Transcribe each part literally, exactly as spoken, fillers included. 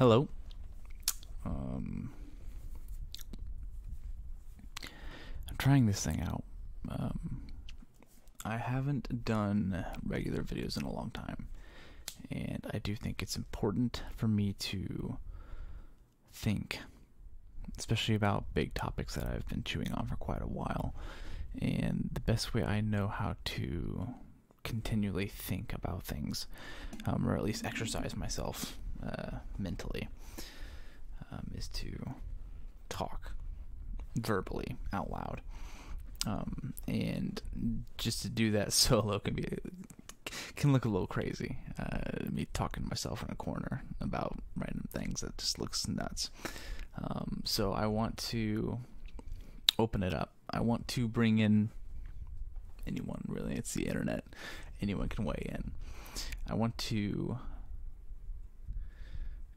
Hello. Um, I'm trying this thing out. Um, I haven't done regular videos in a long time, and I do think it's important for me to think, especially about big topics that I've been chewing on for quite a while. And the best way I know how to continually think about things, um, or at least exercise myself uh, mentally, um, is to talk verbally out loud. Um, and just to do that solo can be can look a little crazy. Uh, me talking to myself in a corner about random things, that just looks nuts. Um, so I want to open it up. I want to bring in anyone, really. It's the internet. Anyone can weigh in. I want to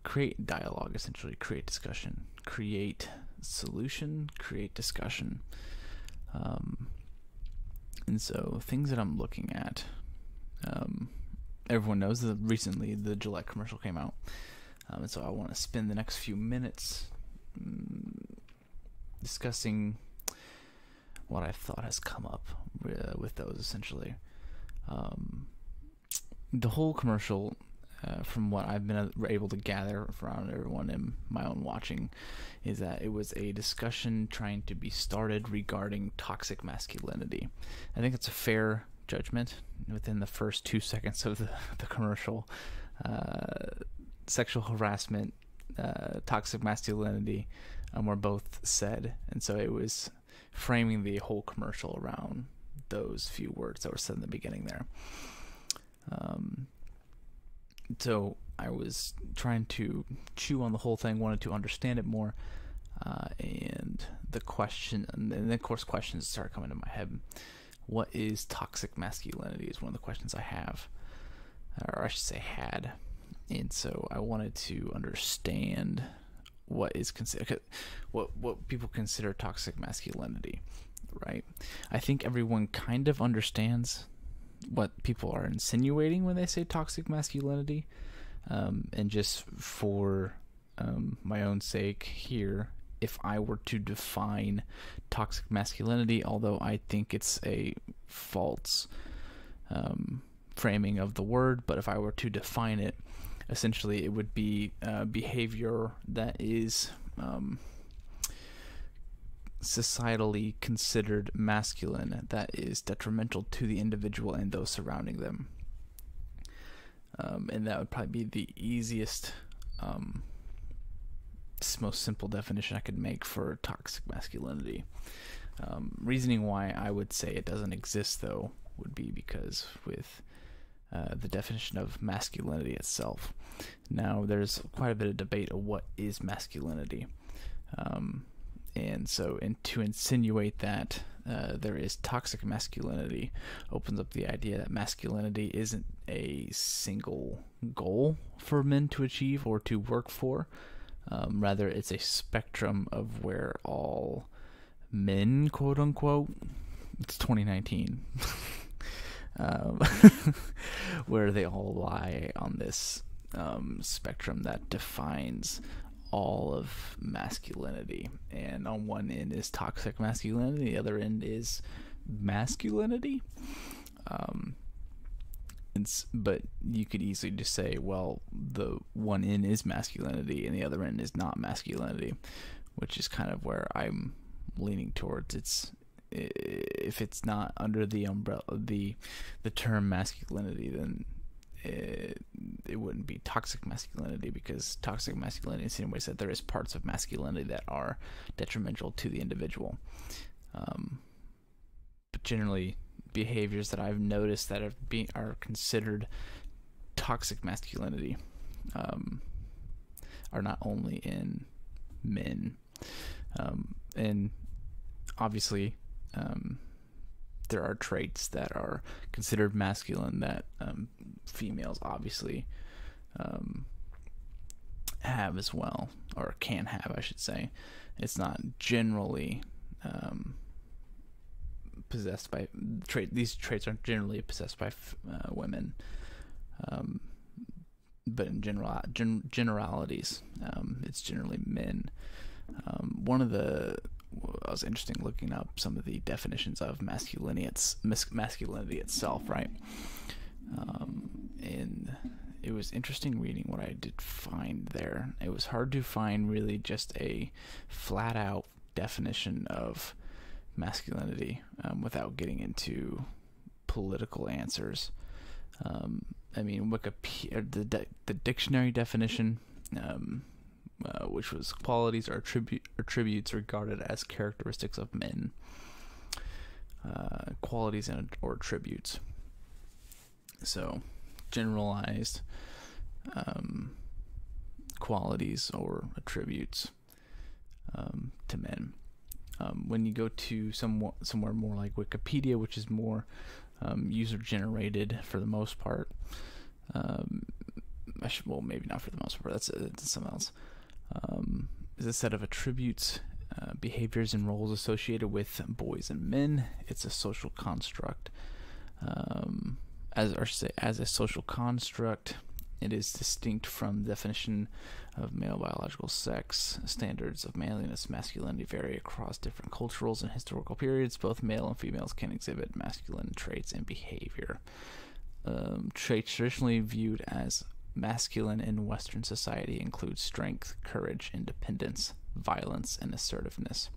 create dialogue, essentially. Create discussion. Create solution. Create discussion. Um, and so things that I'm looking at, um, everyone knows that recently the Gillette commercial came out. Um, and so I want to spend the next few minutes um, discussing what I've thought has come up uh, with those, essentially. Um, the whole commercial, uh, from what I've been able to gather from everyone in my own watching, is that it was a discussion trying to be started regarding toxic masculinity. I think it's a fair judgment. Within the first two seconds of the, the commercial, uh, sexual harassment, uh, toxic masculinity, um, were both said, and so it was framing the whole commercial around those few words that were said in the beginning there. Um, so I was trying to chew on the whole thing, wanted to understand it more, uh, and the question, and then of course questions started coming to my head. What is toxic masculinity is one of the questions I have, or I should say had. And so I wanted to understand what is considered, what what people consider toxic masculinity, right? I think everyone kind of understands what people are insinuating when they say toxic masculinity. Um, and just for um, my own sake here, if I were to define toxic masculinity, although I think it's a false um, framing of the word, but if I were to define it, essentially, it would be uh, behavior that is um, societally considered masculine, that is detrimental to the individual and those surrounding them. Um, and that would probably be the easiest, um, most simple definition I could make for toxic masculinity. Um, reasoning why I would say it doesn't exist, though, would be because with... Uh, the definition of masculinity itself. Now, there's quite a bit of debate on what is masculinity, um, and so and to insinuate that uh, there is toxic masculinity opens up the idea that masculinity isn't a single goal for men to achieve or to work for. Um, rather, it's a spectrum of where all men, quote unquote, it's twenty nineteen. Um, where they all lie on this um, spectrum that defines all of masculinity. And on one end is toxic masculinity, the other end is masculinity. Um, it's, but you could easily just say, well, the one end is masculinity and the other end is not masculinity, which is kind of where I'm leaning towards. It's if it's not under the umbrella, the the term masculinity, then it, it wouldn't be toxic masculinity, because toxic masculinity insinuates that there is parts of masculinity that are detrimental to the individual. Um, but generally, behaviors that I've noticed that are being are considered toxic masculinity um, are not only in men, um, and obviously. Um, there are traits that are considered masculine that um, females obviously um, have as well, or can have, I should say. It's not generally um, possessed by trait. These traits aren't generally possessed by f uh, women. Um, but in general gen, generalities, um, it's generally men. Um, one of the I was interesting looking up some of the definitions of masculinity, it's masculinity itself, right? Um, and it was interesting reading what I did find there. It was hard to find really just a flat-out definition of masculinity um, without getting into political answers. Um, I mean, Wikipedia, the, di the dictionary definition, um, uh, which was qualities or attributes regarded as characteristics of men. Uh, qualities and or attributes. So, generalized um, qualities or attributes um, to men. Um, when you go to somewhat, somewhere more like Wikipedia, which is more um, user-generated for the most part, um, I should, well, maybe not for the most part, that's, that's something else, um, is a set of attributes, uh, behaviors, and roles associated with boys and men. It's a social construct. Um, as, or say, as a social construct, it is distinct from the definition of male biological sex. Standards of manliness, masculinity vary across different cultures and historical periods. Both male and females can exhibit masculine traits and behavior. Um, traits traditionally viewed as masculine in Western society include strength, courage, independence, violence, and assertiveness.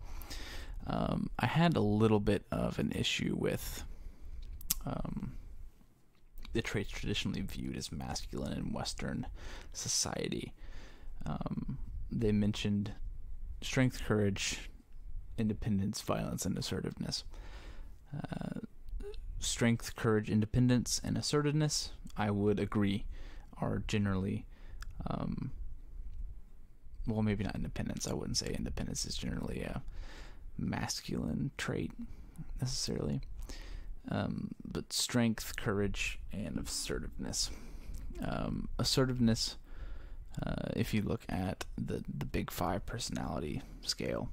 Um, I had a little bit of an issue with... Um, the traits traditionally viewed as masculine in Western society. Um, they mentioned strength, courage, independence, violence, and assertiveness. Uh, strength, courage, independence, and assertiveness, I would agree, are generally, um, well, maybe not independence. I wouldn't say independence is generally a masculine trait necessarily. Um, but strength, courage, and assertiveness. Um, assertiveness, uh, if you look at the, the Big Five personality scale,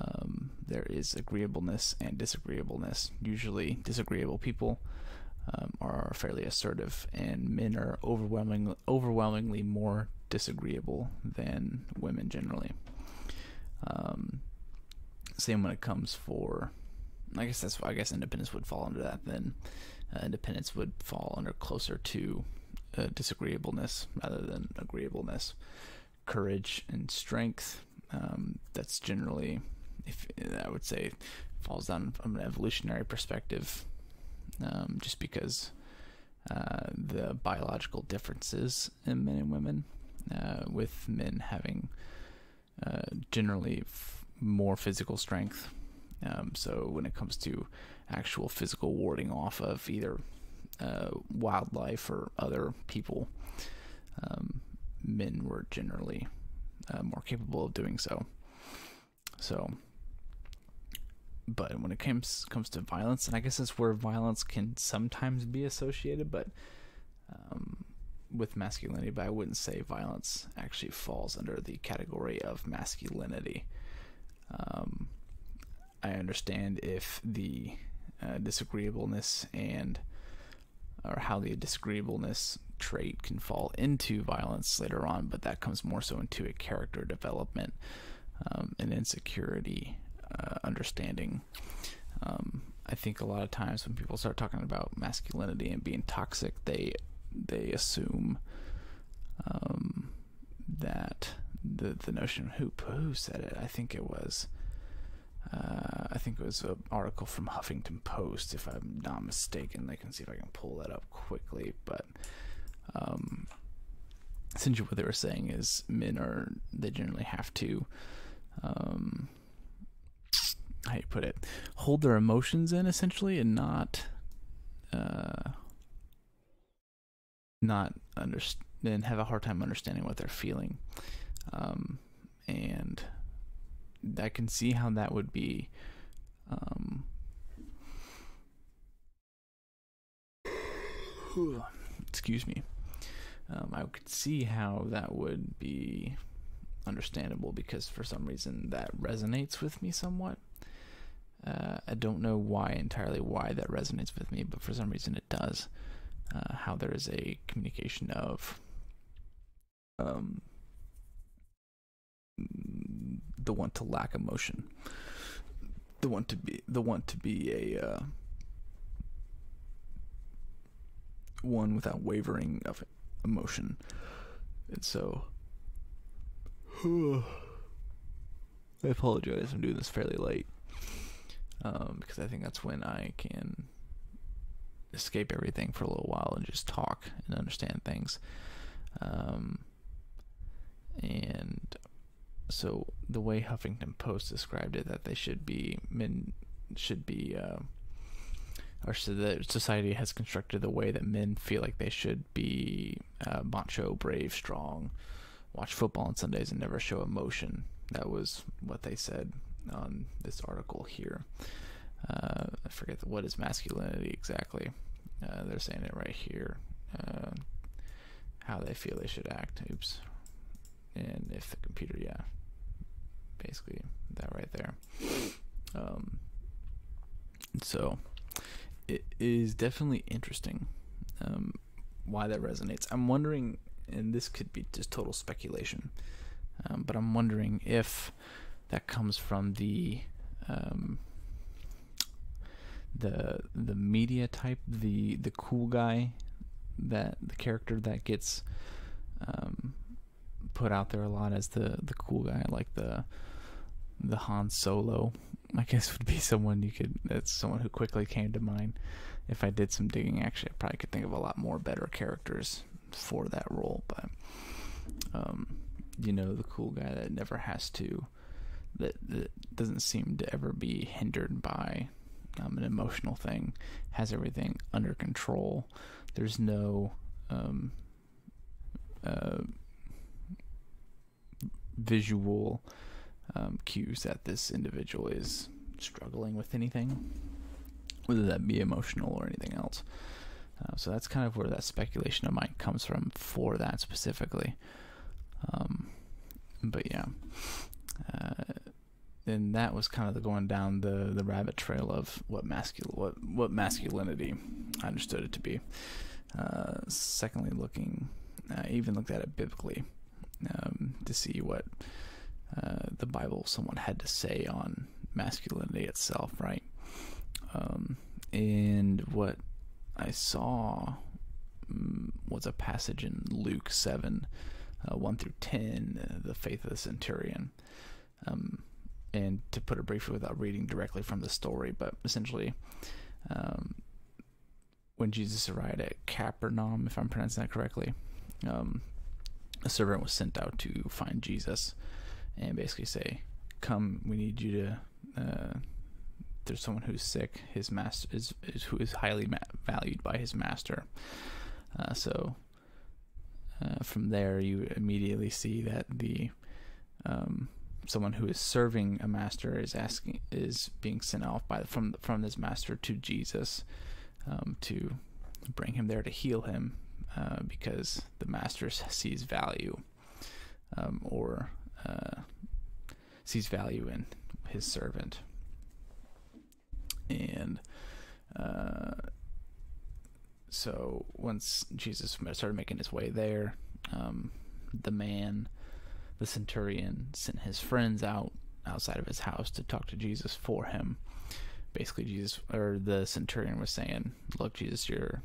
um, there is agreeableness and disagreeableness. Usually disagreeable people um, are fairly assertive, and men are overwhelmingly, overwhelmingly more disagreeable than women generally. Um, same when it comes for... I guess that's why I guess independence would fall under that. Then uh, independence would fall under closer to uh, disagreeableness rather than agreeableness. Courage and strength. Um, that's generally, if I would say, falls down from an evolutionary perspective, um, just because uh, the biological differences in men and women, uh, with men having uh, generally f more physical strength. Um, so when it comes to actual physical warding off of either uh, wildlife or other people, um, men were generally uh, more capable of doing so. So, but when it comes comes to violence, and I guess that's where violence can sometimes be associated, but um, with masculinity. But I wouldn't say violence actually falls under the category of masculinity. Um, I understand if the uh, disagreeableness and or how the disagreeableness trait can fall into violence later on, but that comes more so into a character development um, and insecurity uh, understanding. Um, I think a lot of times when people start talking about masculinity and being toxic, they they assume um, that the the notion who who said it. I think it was. Uh, I think it was an article from Huffington Post, if I'm not mistaken. I can see if I can pull that up quickly, but um, essentially what they were saying is men are, they generally have to, um, how do you put it, hold their emotions in, essentially, and not, uh, not understand, and have a hard time understanding what they're feeling, um, and... I can see how that would be um, excuse me um, I could see how that would be understandable, because for some reason that resonates with me somewhat. uh, I don't know why entirely why that resonates with me, but for some reason it does. Uh, how there is a communication of um, the want to lack emotion, the want to be the want to be a uh, one without wavering of emotion. And so I apologize, I'm doing this fairly late, um, because I think that's when I can escape everything for a little while and just talk and understand things. Um, and so the way Huffington Post described it, that they should be men should be uh, or so that society has constructed the way that men feel like they should be uh, macho, brave, strong, watch football on Sundays, and never show emotion. That was what they said on this article here. Uh, I forget the, what is masculinity exactly. Uh, they're saying it right here. Uh, how they feel they should act. Oops. And if the computer, yeah. Basically, that right there. Um, so, it is definitely interesting um, why that resonates. I'm wondering, and this could be just total speculation, um, but I'm wondering if that comes from the... Um, the the media type, the the cool guy, that the character that gets um, put out there a lot as the the cool guy, like the the Han Solo, I guess would be someone you could that's someone who quickly came to mind. If I did some digging, actually, I probably could think of a lot more better characters for that role, but um, you know, the cool guy that never has to, that, that doesn't seem to ever be hindered by Um, an emotional thing, has everything under control. There's no um, uh, visual um, cues that this individual is struggling with anything, whether that be emotional or anything else. Uh, so that's kind of where that speculation of mine comes from for that specifically. Um, but yeah. Uh, And that was kind of the going down the, the rabbit trail of what masculine what what masculinity I understood it to be. Uh, secondly, looking, I even looked at it biblically um, to see what uh, the Bible someone had to say on masculinity itself, right? Um, and what I saw um, was a passage in Luke seven, uh, one through ten, uh, the faith of the centurion. Um, And to put it briefly without reading directly from the story, but essentially, um, when Jesus arrived at Capernaum, if I'm pronouncing that correctly, um, a servant was sent out to find Jesus and basically say, "Come, we need you to." Uh, there's someone who's sick. His master is, is who is highly ma valued by his master. Uh, so uh, from there, you immediately see that the um, someone who is serving a master is asking is being sent off by from from this master to Jesus um, to bring him there to heal him uh, because the master sees value um, or uh, sees value in his servant. And uh, so once Jesus started making his way there, um, the man The centurion sent his friends out outside of his house to talk to Jesus for him. Basically, Jesus or the centurion was saying, "Look, Jesus, you're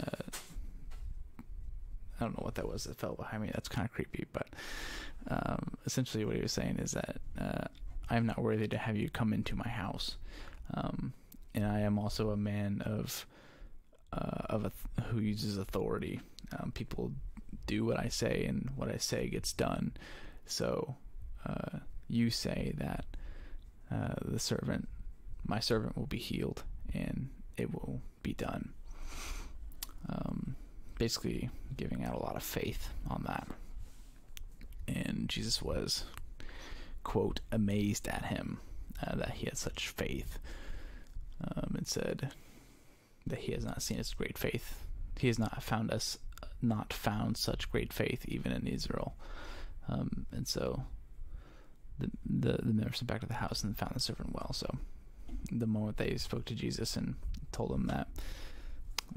uh, I don't know what that was that fell behind me. That's kind of creepy." But um, essentially, what he was saying is that uh, I am not worthy to have you come into my house, um, and I am also a man of uh, of a, who uses authority. Um, people do what I say, and what I say gets done. So uh, you say that uh, the servant, my servant will be healed, and it will be done. Um, basically giving out a lot of faith on that. And Jesus was, quote, amazed at him uh, that he had such faith, um, and said that he has not seen his great faith. He has not found us not found such great faith even in Israel. Um, and so the, the the men went back to the house and found the servant well. So the moment they spoke to Jesus and told him that,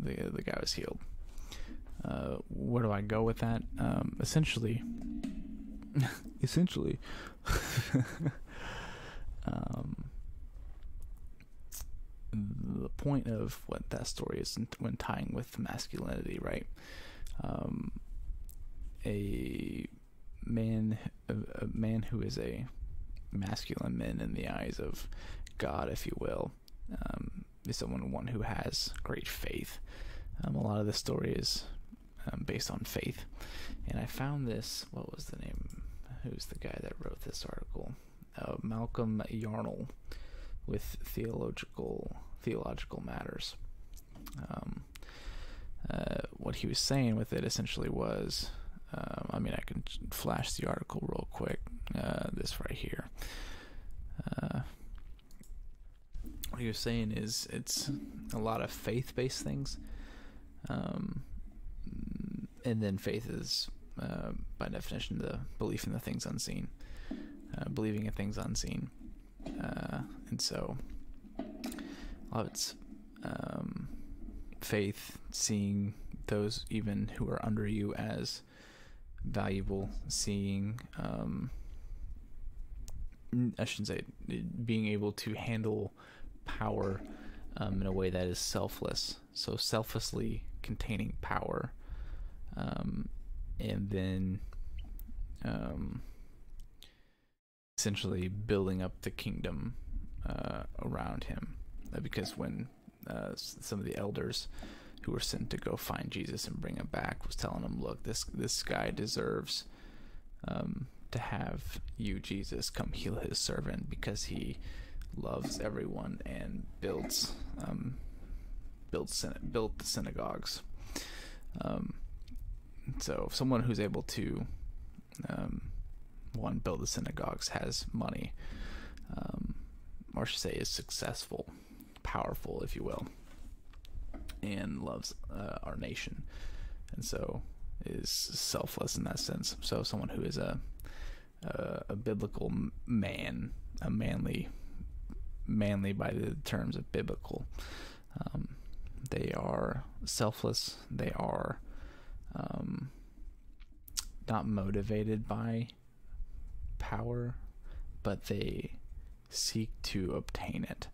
the the guy was healed. Uh, where do I go with that? Um, essentially, essentially, um, the point of what that story is when tying with masculinity, right? Um, a man, a, a man who is a masculine man in the eyes of God, if you will, um, is someone one who has great faith. Um, a lot of the story is Um, based on faith, and I found this. What was the name? Who's the guy that wrote this article? Uh, Malcolm Yarnell with Theological Theological Matters. Um, uh, what he was saying with it essentially was, um, I mean, I can flash the article real quick. Uh, this right here. Uh, what he was saying is, it's a lot of faith-based things. Um, And then faith is, uh, by definition, the belief in the things unseen, uh, believing in things unseen. Uh, and so, a lot of it's um, faith, seeing those even who are under you as valuable, seeing, um, I shouldn't say, being able to handle power um, in a way that is selfless. So selflessly containing power. Um, and then, um, essentially building up the kingdom, uh, around him. Uh, because when, uh, some of the elders who were sent to go find Jesus and bring him back was telling him, look, this, this guy deserves, um, to have you, Jesus, come heal his servant because he loves everyone and builds, um, builds, built the synagogues. Um, So someone who's able to, um, one, build the synagogues, has money, um, or should say is successful, powerful, if you will, and loves uh, our nation, and so is selfless in that sense. So someone who is a, a, a biblical man, a manly, manly by the terms of biblical, um, they are selfless, they are Um, not motivated by power, but they seek to obtain it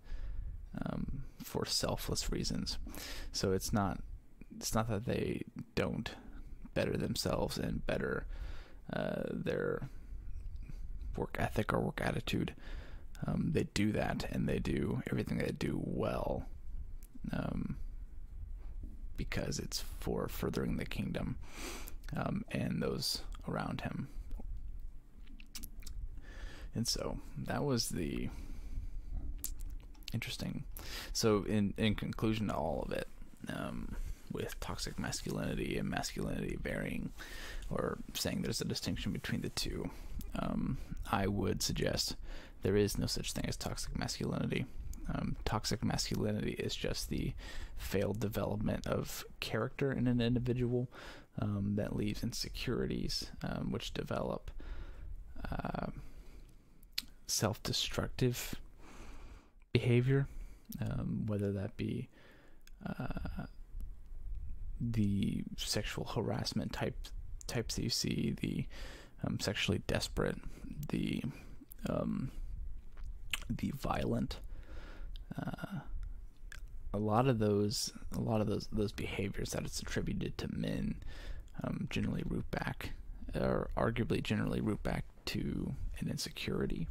um, for selfless reasons. So it's not it's not that they don't better themselves and better uh, their work ethic or work attitude. Um, they do that, and they do everything they do well. Um, because it's for furthering the kingdom um, and those around him. And so that was the interesting. So in, in conclusion to all of it, um, with toxic masculinity and masculinity varying, or saying there's a distinction between the two, um, I would suggest there is no such thing as toxic masculinity. Um, toxic masculinity is just the failed development of character in an individual um, that leaves insecurities, um, which develop uh, self-destructive behavior, um, whether that be uh, the sexual harassment type types that you see, the um, sexually desperate, the um, the violent. Uh, a lot of those, a lot of those, those behaviors that it's attributed to men, um, generally root back, or arguably generally root back to an insecurity.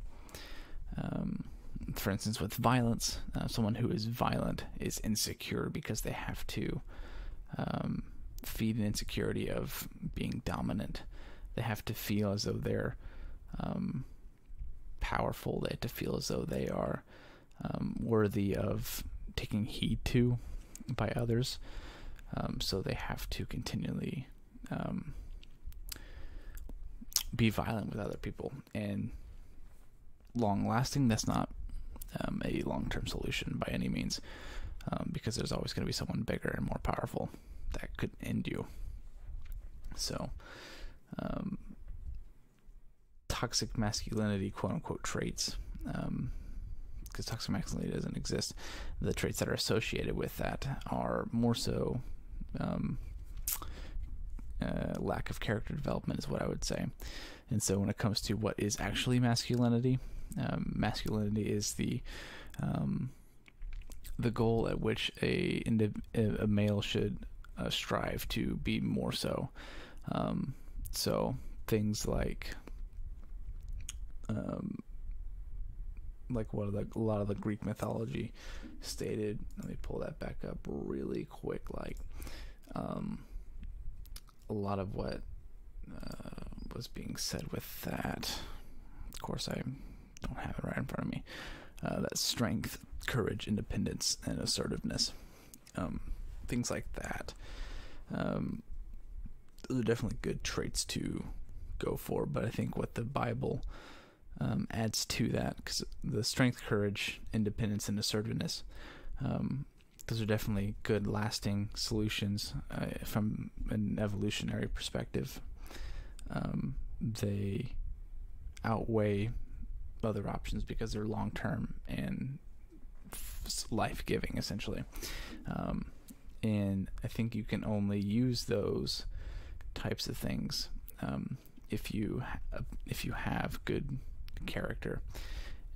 Um, for instance, with violence, uh, someone who is violent is insecure because they have to, um, feed an insecurity of being dominant. They have to feel as though they're, um, powerful. They have to feel as though they are, Um, worthy of taking heed to by others, um, so they have to continually um, be violent with other people, and long lasting, that's not um, a long-term solution by any means, um, because there's always going to be someone bigger and more powerful that could end you. So um, toxic masculinity, quote-unquote, traits, um, because toxic masculinity doesn't exist, the traits that are associated with that are more so um, uh, lack of character development is what I would say. And so when it comes to what is actually masculinity, um, masculinity is the um, the goal at which a, a male should uh, strive to be more so. Um, so things like um, like what the, a lot of the Greek mythology stated. Let me pull that back up really quick. Like um, a lot of what uh, was being said with that. Of course, I don't have it right in front of me. Uh, that strength, courage, independence, and assertiveness. Um, things like that. Um, those are definitely good traits to go for, but I think what the Bible um, adds to that, because the strength, courage, independence, and assertiveness, um, those are definitely good, lasting solutions uh, from an evolutionary perspective. Um, they outweigh other options because they're long-term and life-giving, essentially. Um, and I think you can only use those types of things um, if you ha if you have good character.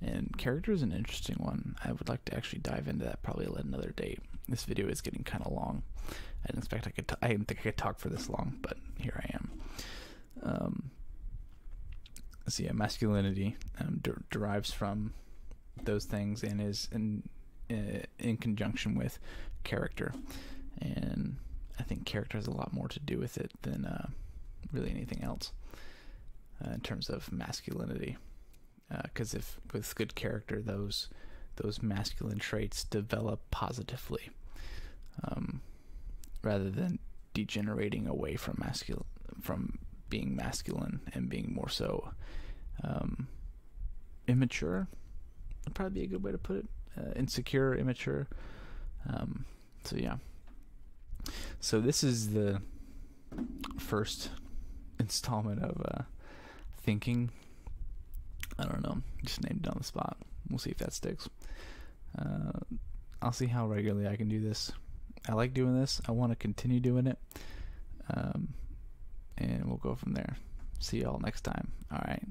And character is an interesting one. I would like to actually dive into that probably at another date. This video is getting kind of long. I didn't expect I could. T I didn't think I could talk for this long, but here I am. Um, so yeah, masculinity um, der derives from those things and is in uh, in conjunction with character, and I think character has a lot more to do with it than uh, really anything else uh, in terms of masculinity. Because uh, if with good character, those those masculine traits develop positively, um, rather than degenerating away from masculine from. Being masculine and being more so um, immature would probably be a good way to put it. Uh, insecure, immature. Um, so yeah. So this is the first installment of uh, thinking. I don't know. Just named it on the spot. We'll see if that sticks. Uh, I'll see how regularly I can do this. I like doing this. I want to continue doing it. Um, and we'll go from there. See y'all next time. All right.